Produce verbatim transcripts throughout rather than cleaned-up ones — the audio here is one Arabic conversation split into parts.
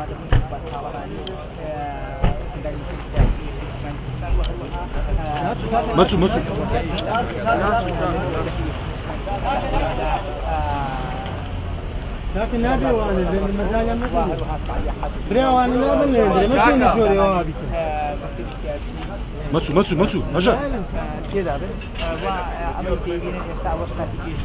আমাদের لكن نادي وانا المزايا ما بري وانا ما ندري ما شنو مشوري وابي ماتشو ماتشو ماتشو هجر كذا عمل بيجينا يستعوض استراتيجي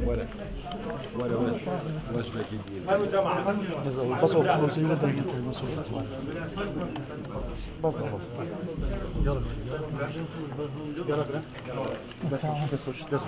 يلا يلا يلا